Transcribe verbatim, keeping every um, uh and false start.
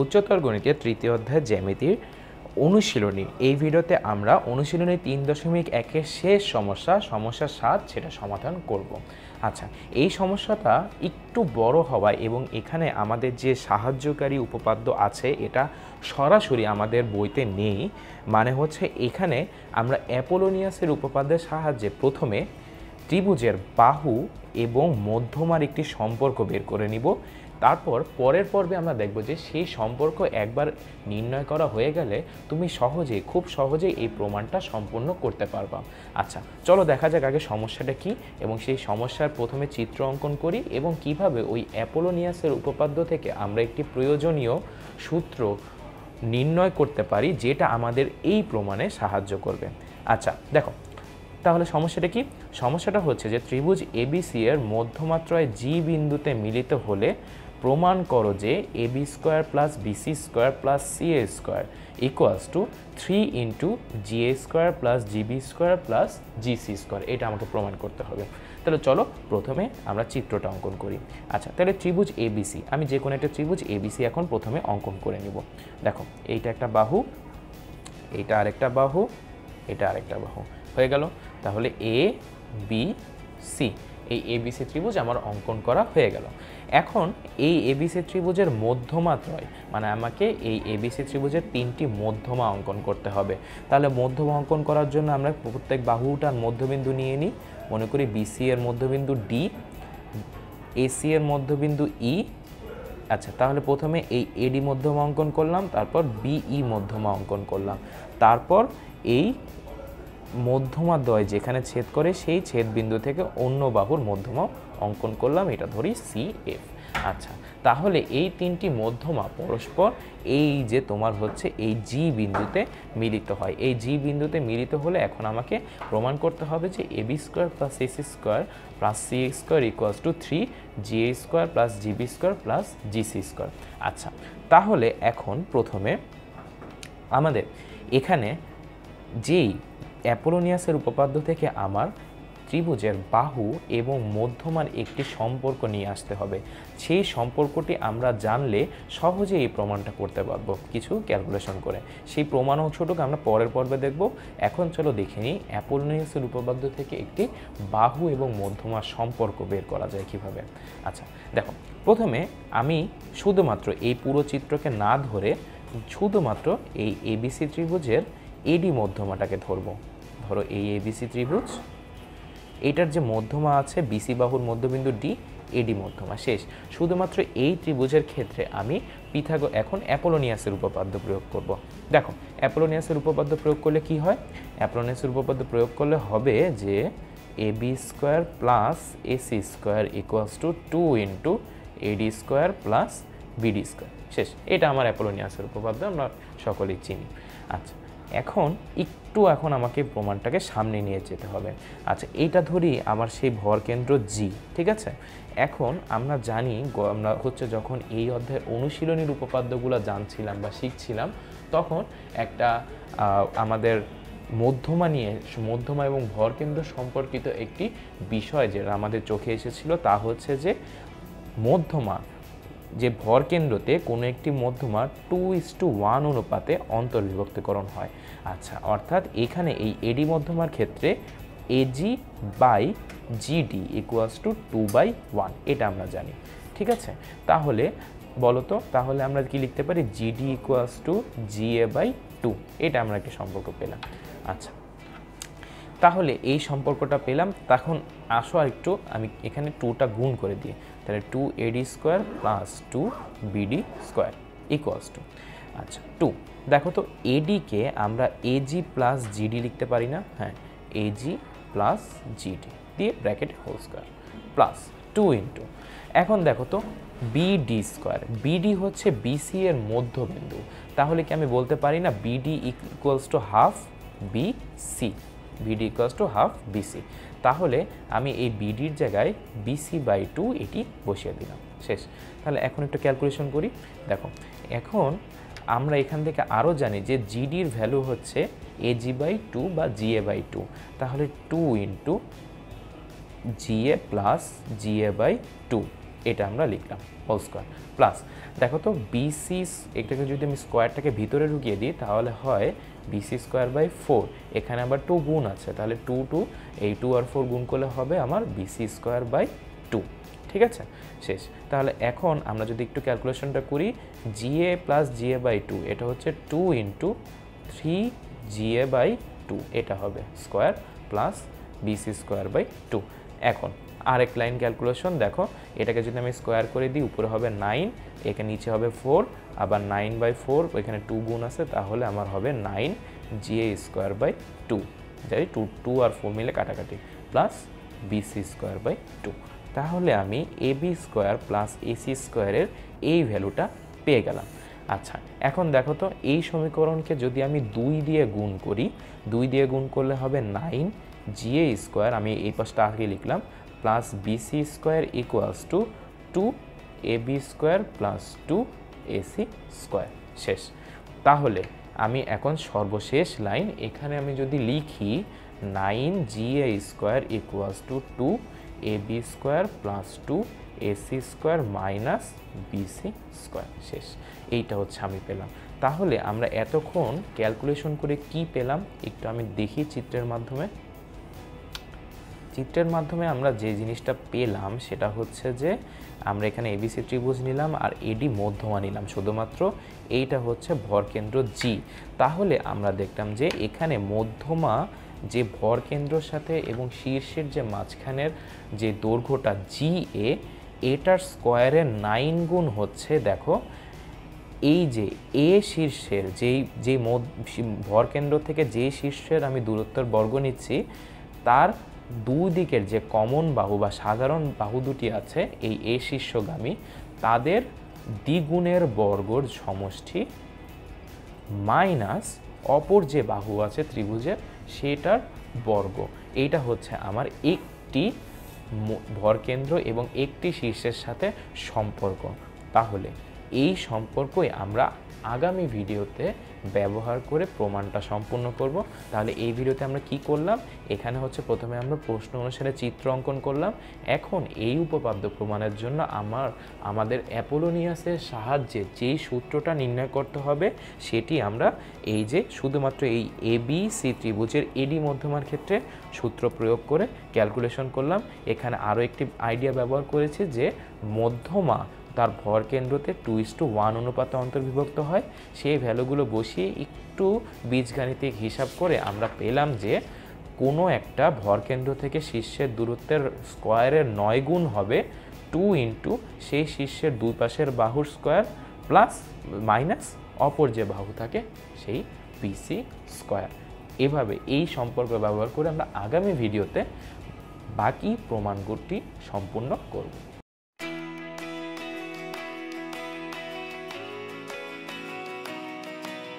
उच्चतर गणितेर तृतीय अध्याय ज्यामितिर अनुशीलनी এই ভিডিওতে আমরা অনুশীলনী तीन दशमिक एक এর শেষ সমস্যা সমস্যা सात সেটা সমাধান করব। আচ্ছা, এই সমস্যাটা একটু বড় হওয়ায় এবং এখানে আমাদের যে সাহায্যকারী উপপাদ্য আছে এটা সরাসরি আমাদের বইতে নেই, মানে হচ্ছে এখানে আমরা অ্যাপোলোনিয়াসের উপপাদ্যের সাহায্যে প্রথমে ত্রিভুজের বাহু এবং মধ্যমার একটি সম্পর্ক বের করে নিব। তারপর পরের পর্বে আমরা দেখব যে সেই সম্পর্ক একবার নির্ণয় করা হয়ে গেলে তুমি সহজে খুব সহজে এই প্রমাণটা সম্পূর্ণ করতে পারবা। আচ্ছা, চলো দেখা যাক আগে সমস্যাটা কি এবং সেই সমস্যার প্রথমে চিত্র অঙ্কন করি এবং কিভাবে ওই অ্যাপোলোনিয়াসের উপপাদ্য থেকে আমরা একটি প্রয়োজনীয় সূত্র নির্ণয় করতে পারি যেটা আমাদের এই প্রমাণে সাহায্য করবে। আচ্ছা দেখো তাহলে সমস্যাটা কি? সমস্যাটা হচ্ছে যে ত্রিভুজ এবিসি এর মধ্যমাত্রায় জি বিন্দুতে মিলিত হলে প্রমাণ করো যে AB square plus BC square plus C A square equals to three into G A square plus GB square plus GC square, এটা আমাকে প্রমাণ করতে হবে। তাহলে চলো প্রথমে আমরা চিত্রটা অঙ্কন করি। আচ্ছা, তাহলে ত্রিভুজ এবিসি, আমি যে কোনো একটা ত্রিভুজ এবিসি এখন প্রথমে অঙ্কন করে নিব। দেখো এইটা একটা বাহু, এইটা আরেকটা বাহু, এটা আরেকটা বাহু হয়ে গেল। তাহলে এ বি সি, এই এবিসি ত্রিভুজ আমার অঙ্কন করা হয়ে গেল। এখন এই এবিসি ত্রিভুজের মধ্যমাত্রায়, মানে আমাকে এই এবিসি ত্রিভুজের তিনটি মধ্যমা অঙ্কন করতে হবে। তাহলে মধ্যমা অঙ্কন করার জন্য আমরা প্রত্যেক বাহুটার মধ্যবিন্দু নিয়ে নিই। মনে করি বিসি এর মধ্যবিন্দু ডি, এসি এর মধ্যবিন্দু ই। আচ্ছা, তাহলে প্রথমে এই এডি মধ্যমা অঙ্কন করলাম, তারপর বিই মধ্যমা অঙ্কন করলাম, তারপর এই মধ্যমা দ্বয় যেখানে ছেদ করে সেই ছেদ বিন্দু থেকে অন্য বাহুর মধ্যমা অঙ্কন করলাম, এটা ধরি সি এফ। আচ্ছা, তাহলে এই তিনটি মধ্যমা পরস্পর এই যে তোমার হচ্ছে এই জি বিন্দুতে মিলিত হয়। এই জি বিন্দুতে মিলিত হলে এখন আমাকে প্রমাণ করতে হবে যে AB square plus AC square plus C square equals to three G A square plus GB square plus GC square. আচ্ছা, তাহলে এখন প্রথমে আমাদের এখানে যেই অ্যাপোলোনিয়াসের উপপাদ্য থেকে আমার ত্রিভুজের বাহু এবং মধ্যমার একটি সম্পর্ক নিয়ে আসতে হবে। সেই সম্পর্কটি আমরা জানলে সহজে এই প্রমাণটা করতে পারবো কিছু ক্যালকুলেশন করে। সেই প্রমাণ অংশটুকু আমরা পরের পর্বে দেখব। এখন চলো দেখে নিই অ্যাপোলোনিয়াসের উপপাদ্য থেকে একটি বাহু এবং মধ্যমার সম্পর্ক বের করা যায় কিভাবে। আচ্ছা দেখো, প্রথমে আমি শুধুমাত্র এই পুরো চিত্রকে না ধরে শুধুমাত্র এই এবিসি ত্রিভুজের এডি মধ্যমাটাকে ধরবো। ধরো এই এবিসি ত্রিভুজ, এটার যে মধ্যমা আছে বিসি বাহুর মধ্যবিন্দু ডি, এডি মধ্যমা শেষ। শুধুমাত্র এই ত্রিভুজের ক্ষেত্রে আমি পিথাগো এখন অ্যাপোলোনিয়াসের উপপাদ্য প্রয়োগ করব। দেখো অ্যাপোলোনিয়াসের উপপাদ্য প্রয়োগ করলে কি হয়? অ্যাপোলোনিয়াসের উপপাদ্য প্রয়োগ করলে হবে যে AB square plus AC square equals to two into AD square plus BD square শেষ। এটা আমার অ্যাপোলোনিয়াসের উপপাদ্য, আমরা সকলেই চিনি। আচ্ছা, এখন একটু এখন আমাকে প্রমাণটাকে সামনে নিয়ে যেতে হবে। আচ্ছা, এইটা ধরি আমার সেই ভরকেন্দ্র জি, ঠিক আছে। এখন আমরা জানি আমরা হচ্ছে যখন এই অধ্যায়ের অনুশীলনীর উপপাদ্যগুলো জানছিলাম বা শিখছিলাম তখন একটা আমাদের মধ্যমা নিয়ে, মধ্যমা এবং ভরকেন্দ্র সম্পর্কিত একটি বিষয় যেটা আমাদের চোখে এসেছিল তা হচ্ছে যে মধ্যমা যে ভরকেন্দ্রতে কোনো একটি মধ্যমা টু ইস টু ওয়ান অনুপাতে অন্তর্বিভক্তিকরণ হয়। আচ্ছা, অর্থাৎ এখানে এই এডি মধ্যমার ক্ষেত্রে AG by GD equals to two by one, এটা আমরা জানি, ঠিক আছে। তাহলে বলো তো, তাহলে আমরা কি লিখতে পারি? GD equals to G A by two, এটা আমরা একটা সম্পর্ক পেলাম। আচ্ছা, তাহলে এই সম্পর্কটা পেলাম। তখন আসো আর একটু আমি এখানে টুটা গুণ করে দিই। তাহলে two AD square plus two BD square equals to, আচ্ছা টু। দেখো তো এডিকে আমরা এজি প্লাস জিডি লিখতে পারি না? হ্যাঁ, এজি প্লাস জিডি দিয়ে bracket whole square plus two into, এখন দেখো তো বিডি স্কোয়ার, বিডি হচ্ছে বিসি এর মধ্যবিন্দু। তাহলে কি আমি বলতে পারি না BD equals to half BC? BD equals to half BC. তাহলে আমি এই বিডির জায়গায় বিসি বাই টু এটি বসিয়ে দিলাম, শেষ। তাহলে এখন একটু ক্যালকুলেশন করি। দেখো এখন আমরা এখান থেকে আরও জানি যে জিডির ভ্যালু হচ্ছে এ জি বাই টু বা জি এ বাই টু। তাহলে two into G A plus G A by two এটা আমরা লিখলাম হোল স্কয়ার প্লাস দেখো তো বিসি এটাকে যদি আমি স্কয়ারটাকে ভিতরে ঢুকিয়ে দিই তাহলে হয় বিসি স্কয়ার বাই ফোর এখানে আবার টু গুণ আছে তাহলে টু টু এই টু আর ফোর গুণ করলে হবে আমার বিসি স্কয়ার বাই টু ঠিক আছে শেষ তাহলে এখন আমরা যদি একটু ক্যালকুলেশনটা করি GA plus GA by two এটা হচ্ছে two into three GA by two এটা হবে square plus BC square by two এখন আরেক লাইন ক্যালকুলেশন দেখো এটাকে যদি আমি স্কয়ার করে দিই উপরে হবে নাইন এখানে নিচে হবে ফোর আবার নাইন বাই ফোর এখানে টু গুণ আছে তাহলে আমার হবে nine GA square by two যাই টু টু আর ফোর মিলে কাটাকাটি plus BC square by two তাহলে আমি এবি স্কয়ার প্লাস এসি স্কয়ারের এই ভ্যালুটা পেয়ে গেলাম আচ্ছা এখন দেখো তো এই সমীকরণকে যদি আমি দুই দিয়ে গুণ করি দুই দিয়ে গুণ করলে হবে নাইন জিএ স্কয়ার আমি এই পাশটা আগে লিখলাম plus BC square equals to two AB square plus two AC square শেষ তাহলে আমি এখন সর্বশেষ লাইন এখানে আমি যদি লিখি nine GA square equals to two AB square plus two AC square minus BC square শেষ এইটা হচ্ছে আমি পেলাম তাহলে আমরা এতক্ষণ ক্যালকুলেশন করে কি পেলাম একটু আমি দেখি চিত্রের মাধ্যমে চিত্রের মাধ্যমে আমরা যে জিনিসটা পেলাম সেটা হচ্ছে যে আমরা এখানে এবিসি ত্রিভুজ নিলাম আর এডি মধ্যমা নিলাম শুধুমাত্র এইটা হচ্ছে ভরকেন্দ্র জি তাহলে আমরা দেখলাম যে এখানে মধ্যমা যে ভরকেন্দ্রর সাথে এবং শীর্ষের যে মাঝখানের যে দৈর্ঘ্যটা জি এ এটার স্কয়ারের নাইন গুণ হচ্ছে দেখো এই যে এ শীর্ষের যেই যে ভরকেন্দ্র থেকে যে শীর্ষের আমি দূরত্বের বর্গ নিচ্ছি তার দুই দিকের যে কমন বাহু বা সাধারণ বাহু দুটি আছে এই এ শীর্ষগামী তাদের দ্বিগুণের বর্গর সমষ্টি মাইনাস অপর যে বাহু আছে ত্রিভুজের সেটার বর্গ এইটা হচ্ছে আমার একটি ভরকেন্দ্র এবং একটি শীর্ষের সাথে সম্পর্ক তাহলে এই সম্পর্কই আমরা আগামী ভিডিওতে ব্যবহার করে প্রমাণটা সম্পূর্ণ করব তাহলে এই ভিডিওতে আমরা কি করলাম এখানে হচ্ছে প্রথমে আমরা প্রশ্ন অনুসারে চিত্র অঙ্কন করলাম এখন এই উপপাদ্য প্রমাণের জন্য আমার আমাদের অ্যাপোলোনিয়াসের সাহায্যে যেই সূত্রটা নির্ণয় করতে হবে সেটি আমরা এই যে শুধুমাত্র এই এবিসি ত্রিভুজের এডি মধ্যমার ক্ষেত্রে সূত্র প্রয়োগ করে ক্যালকুলেশন করলাম এখানে আরও একটি আইডিয়া ব্যবহার করেছি যে মধ্যমা তার ভরকেন্দ্রতে টু ইস টু ওয়ান অনুপাতে অন্তর্বিভক্ত হয় সেই ভ্যালুগুলো বসিয়ে একটু বীজগাণিতিক হিসাব করে আমরা পেলাম যে কোনো একটা ভরকেন্দ্র থেকে শীর্ষের দূরত্বের স্কোয়ারের নয় গুণ হবে টু ইন্টু সেই শীর্ষের দুই পাশের বাহুর স্কোয়ার প্লাস মাইনাস অপর যে বাহু থাকে সেই বিসি স্কোয়ার এভাবে এই সম্পর্ক ব্যবহার করে আমরা আগামী ভিডিওতে বাকি প্রমাণগুলি সম্পূর্ণ করব।